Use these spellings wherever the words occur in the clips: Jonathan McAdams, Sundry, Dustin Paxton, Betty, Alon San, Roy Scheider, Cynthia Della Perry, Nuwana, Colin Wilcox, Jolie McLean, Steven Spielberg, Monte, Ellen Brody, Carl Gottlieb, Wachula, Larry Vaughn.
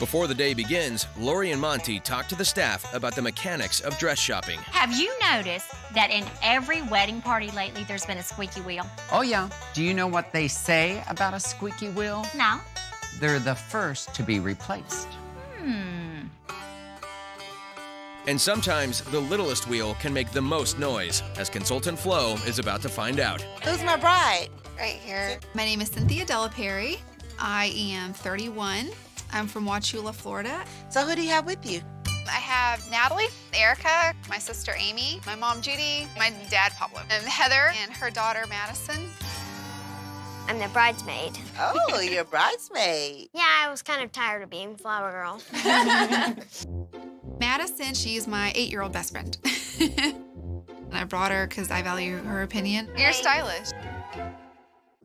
Before the day begins, Lori and Monte talk to the staff about the mechanics of dress shopping. Have you noticed that in every wedding party lately, there's been a squeaky wheel? Oh, yeah. Do you know what they say about a squeaky wheel? No. They're the first to be replaced. Hmm. And sometimes the littlest wheel can make the most noise, as consultant Flo is about to find out. Who's my bride? Right here. My name is Cynthia Della Perry. I am 31. I'm from Wachula, Florida. So who do you have with you? I have Natalie, Erica, my sister Amy, my mom Judy, my dad Pablo, and Heather and her daughter Madison. I'm the bridesmaid. Oh, you're a bridesmaid. Yeah, I was kind of tired of being flower girl. Madison, she's my 8-year-old best friend. And I brought her because I value her opinion. Right. You're stylish.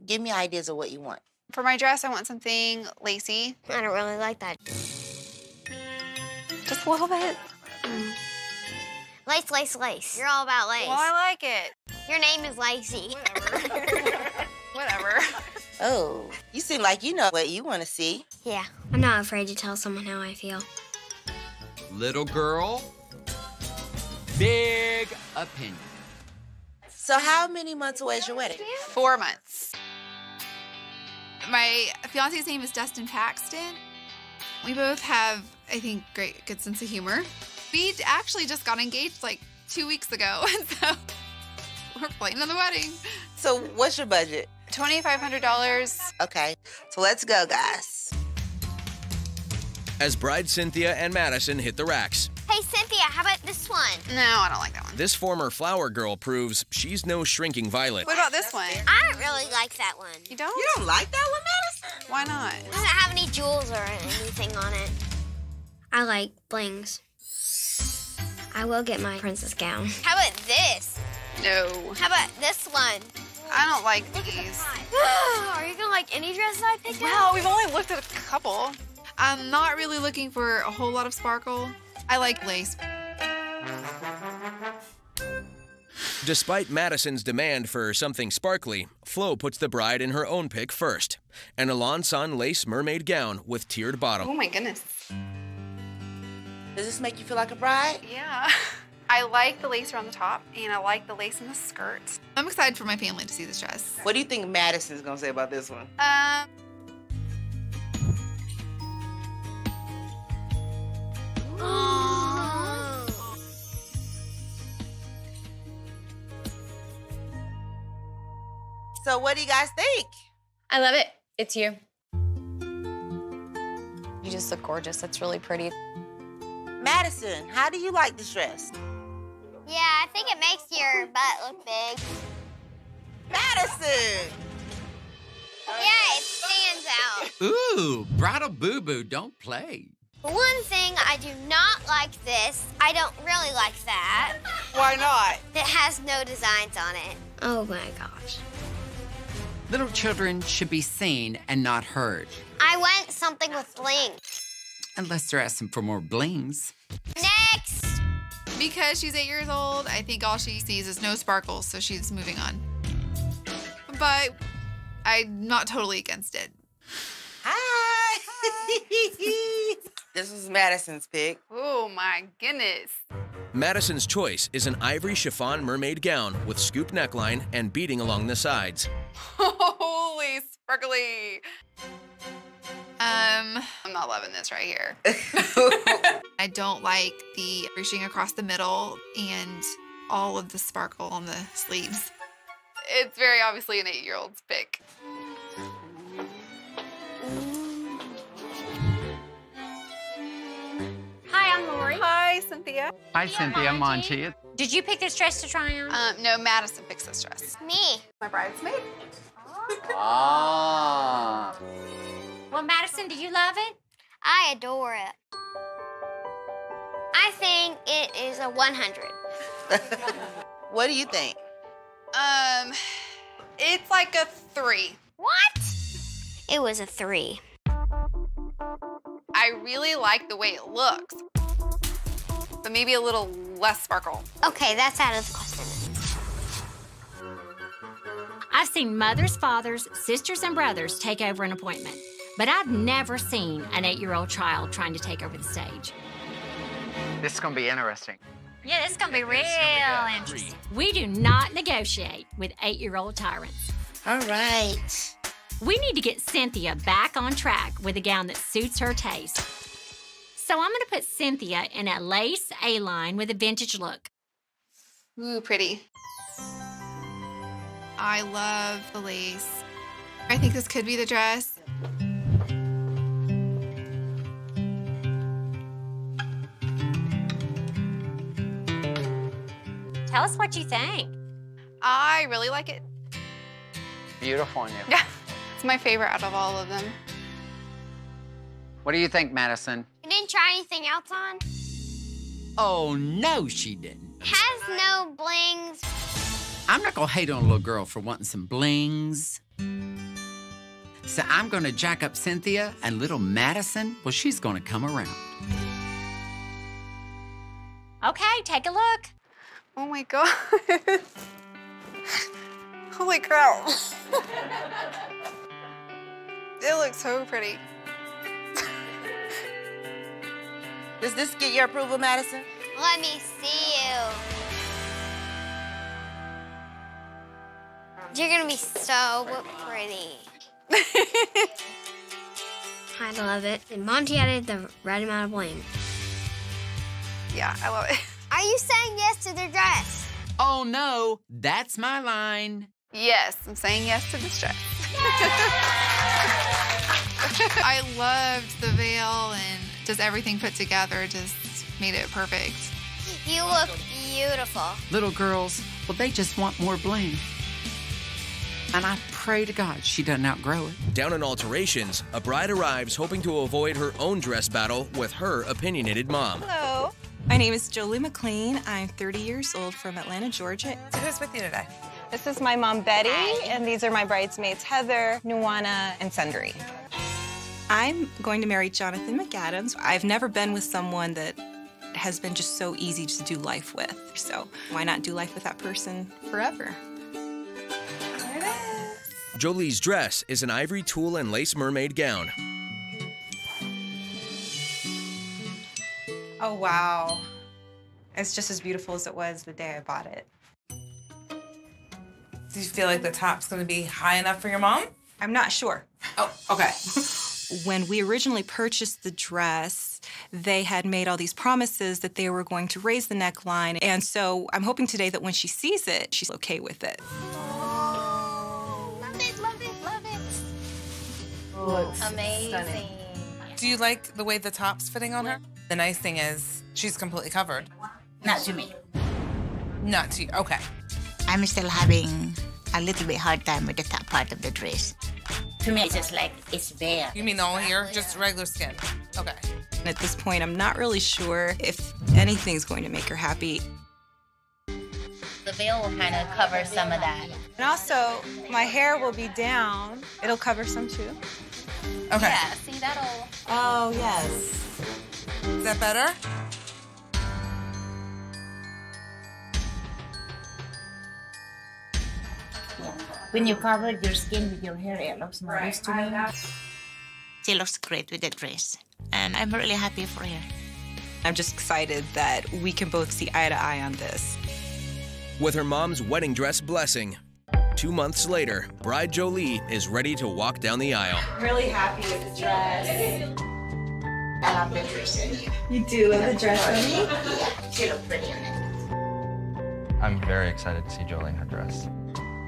Give me ideas of what you want. For my dress, I want something lacy. I don't really like that. Just a little bit. Mm. Lace, lace, lace. You're all about lace. Well, I like it. Your name is Lacey. Whatever. Whatever. Oh, you seem like you know what you want to see. Yeah, I'm not afraid to tell someone how I feel. Little girl, big opinion. So how many months away is your wedding? 4 months. My fiance's name is Dustin Paxton. We both have, I think, good sense of humor. We actually just got engaged like 2 weeks ago, and so we're planning on the wedding. So what's your budget? $2,500. Okay, so let's go, guys. As bride Cynthia and Madison hit the racks. Hey, Cynthia, how about this one? No, I don't like that one. This former flower girl proves she's no shrinking violet. What about this one? I don't really like that one. You don't? You don't like that one, Madison? Why not? It doesn't have any jewels or anything on it. I like blings. I will get my princess gown. How about this? No. How about this one? I don't like these. Are you going to like any dress I picked out? Well, we've only looked at a couple. I'm not really looking for a whole lot of sparkle. I like lace. Despite Madison's demand for something sparkly, Flo puts the bride in her own pick first. An Alon San lace mermaid gown with tiered bottom. Oh, my goodness. Does this make you feel like a bride? Yeah. I like the lace around the top, and I like the lace in the skirt. I'm excited for my family to see this dress. What do you think Madison's going to say about this one? So what do you guys think? I love it. It's you. You just look gorgeous. It's really pretty. Madison, how do you like this dress? Yeah, I think it makes your butt look big. Madison! Yeah, it stands out. Ooh, bridal boo-boo, don't play. One thing I do not like this, I don't really like that. Why not? It has no designs on it. Oh my gosh. Little children should be seen and not heard. I want something with bling. Unless they're asking for more blings. Next! Because she's 8 years old, I think all she sees is no sparkles, so she's moving on. But I'm not totally against it. Hi! Hi. This was Madison's pick. Oh, my goodness. Madison's choice is an ivory chiffon mermaid gown with scoop neckline and beading along the sides. Holy sparkly. I'm not loving this right here. I don't like the ruching across the middle and all of the sparkle on the sleeves. It's very obviously an 8-year-old's pick. Hi, Cynthia. Hi, Cynthia. Monte. Did you pick this dress to try on? No, Madison picks this dress. Me. My bridesmaid. Ah. Well, Madison, do you love it? I adore it. I think it is a 100. What do you think? It's like a 3. What? It was a 3. I really like the way it looks. But maybe a little less sparkle. Okay, that's out of the question. I've seen mothers, fathers, sisters, and brothers take over an appointment. But I've never seen an 8-year-old child trying to take over the stage. This is going to be interesting. Yeah, this is going to be real interesting. We do not negotiate with 8-year-old tyrants. All right. We need to get Cynthia back on track with a gown that suits her taste. So I'm going to put Cynthia in a lace A-line with a vintage look. Ooh, pretty. I love the lace. I think this could be the dress. Tell us what you think. I really like it. Beautiful on you. Yeah, it's my favorite out of all of them. What do you think, Madison? You didn't try anything else on? Oh, no, she didn't. Has no blings. I'm not gonna hate on a little girl for wanting some blings. So I'm gonna jack up Cynthia and little Madison. Well, she's gonna come around. Okay, take a look. Oh my God. Holy crap. It looks so pretty. Does this get your approval, Madison? Let me see you. You're gonna be so pretty. I love it. And Monte added the right amount of bling. Yeah, I love it. Are you saying yes to the dress? Oh, no. That's my line. Yes, I'm saying yes to this dress. I loved the veil and just everything put together just made it perfect. You look beautiful. Little girls, well, they just want more bling. And I pray to God she doesn't outgrow it. Down in alterations, a bride arrives hoping to avoid her own dress battle with her opinionated mom. Hello. My name is Jolie McLean. I'm 30 years old from Atlanta, Georgia. So who's with you today? This is my mom, Betty, and these are my bridesmaids, Heather, Nuwana, and Sundry. I'm going to marry Jonathan McAdams. I've never been with someone that has been just so easy to do life with. So why not do life with that person forever? There it is. Jolie's dress is an ivory tulle and lace mermaid gown. Oh, wow. It's just as beautiful as it was the day I bought it. Do you feel like the top's gonna be high enough for your mom? I'm not sure. Oh, okay. When we originally purchased the dress, they had made all these promises that they were going to raise the neckline. And so I'm hoping today that when she sees it, she's okay with it. Oh, love it, love it, love it. Oh, it's amazing. Stunning. Do you like the way the top's fitting on her? The nice thing is, she's completely covered. Not to me. Not to you, okay. I'm still having a little bit hard time with the top part of the dress. To me, it's just like, it's bare. You mean all here? Just regular skin? Okay. At this point, I'm not really sure if anything's going to make her happy. The veil will kind of cover some of that. And also, my hair will be down. It'll cover some, too. Okay. Yeah, see, that'll... Oh, yes. Is that better? Yeah. When you cover your skin with your hair, it looks nice to me. She looks great with the dress, and I'm really happy for her. I'm just excited that we can both see eye to eye on this. With her mom's wedding dress blessing, 2 months later, bride Jolie is ready to walk down the aisle. I'm really happy with the dress. I love the dress. You do love the dress, don't you? Yeah, she looks pretty in it. I'm very excited to see Jolie in her dress.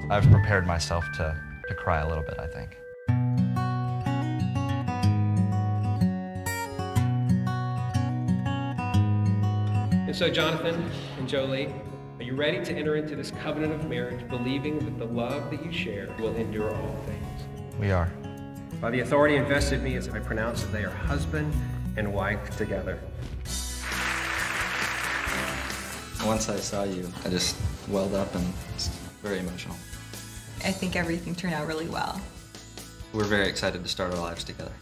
I've prepared myself to cry a little bit, I think. And so, Jonathan and Jolie, are you ready to enter into this covenant of marriage, believing that the love that you share will endure all things? We are. By the authority invested in me, as I pronounce that they are husband and wife together. Once I saw you, I just welled up, and it's very emotional. I think everything turned out really well. We're very excited to start our lives together.